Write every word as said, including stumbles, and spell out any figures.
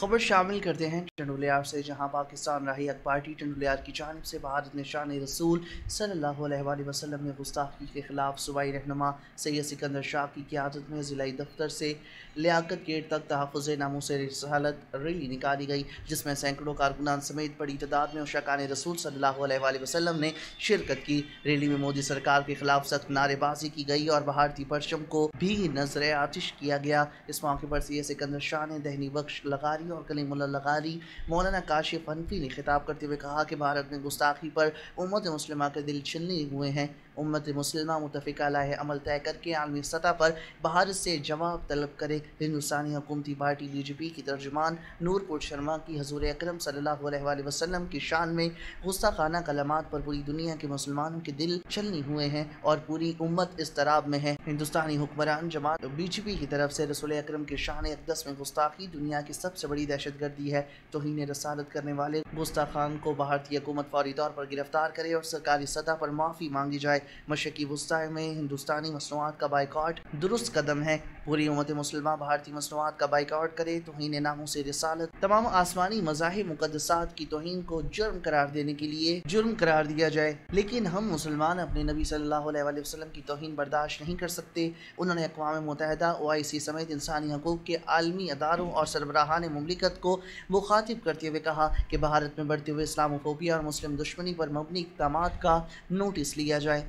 खबर शामिल करते हैं टंडुलियार से, जहां पाकिस्तान राहत पार्टी टंडुलियार की जानिब से भारत ने शान रसूल सल्लल्लाहु अलैहि वसल्लम में गुस्ताखी के खिलाफ सूबाई रहनुमा सैयद सिकंदर शाह की क़ियादत में ज़िलाई दफ्तर से लियाकत गेट तक तहफ़्फ़ुज़ नामूस रिसालत रैली निकाली गई, जिसमें सैकड़ों कारकुनान समेत बड़ी तादाद में शान रसूल सल्लल्लाहु अलैहि वसल्लम ने शिरकत की। रैली में मोदी सरकार के खिलाफ सख्त नारेबाजी की गई और भारतीय परचम को भी नजर आतिश किया गया। इस मौके पर सैयद सिकंदर शाह ने दहनी बख्श लगारी और कलीमुल्लाह लगारी मौलाना काशिफ पनफी ने खिताब करते हुए कहा कि भारत में गुस्ताखी पर उम्मत मुस्लिमा के दिल छिलने हुए हैं। उम्मत मुस्लिमा मुतफ़िका लाए अमल तय करके आलमी सतह पर भारत से जवाब तलब करे। हिंदुस्तानी हुकूमती पार्टी बीजेपी की तर्जुमान नूरपुर शर्मा की हजूर अकरम सल्लल्लाहु अलैहि वसल्लम की शान में गुस्ताखाना कलमात पर पूरी दुनिया के मुसलमानों के दिल छिलने हुए हैं और पूरी उम्मत इस तराब में है। हिंदुस्तानी हुक्मरान जमात बीजेपी की तरफ से रसूल अकरम के शान अक़दस में गुस्ताखी दुनिया की सबसे बड़ी दहशतगर्दी है। तौहीन रसालत करने वाले गुस्ताखान को भारतीय हुकूमत फौरी तौर पर गिरफ्तार करे और सरकारी सतह पर माफ़ी मांगी जाए। मशरक़ी वुस्ता में हिंदुस्तानी मसनूआत का बायकॉट दुरुस्त कदम है। पूरी उम्मत मुसलमान भारतीय मसनूआत का बायकॉट करे। तौहीन नामूस रिसालत तमाम आसमानी मज़ाहिब मुक़द्दसात की तौहीन को जुर्म करार देने के लिए जुर्म करार दिया जाए। लेकिन हम मुसलमान अपने नबी सल्लल्लाहु अलैहि वसल्लम की तौहीन बर्दाश्त नहीं कर सकते। उन्होंने अक़वाम मुत्तहिदा ओ आई सी समेत इंसानी हकूक़ के आलमी अदारों और सरबराहान मुमलिकत को मुखातिब करते हुए कहा कि भारत में बढ़ते हुए इस्लामोफोबिया और मुस्लिम दुश्मनी पर मबनी इक़दामात का नोटिस लिया जाए।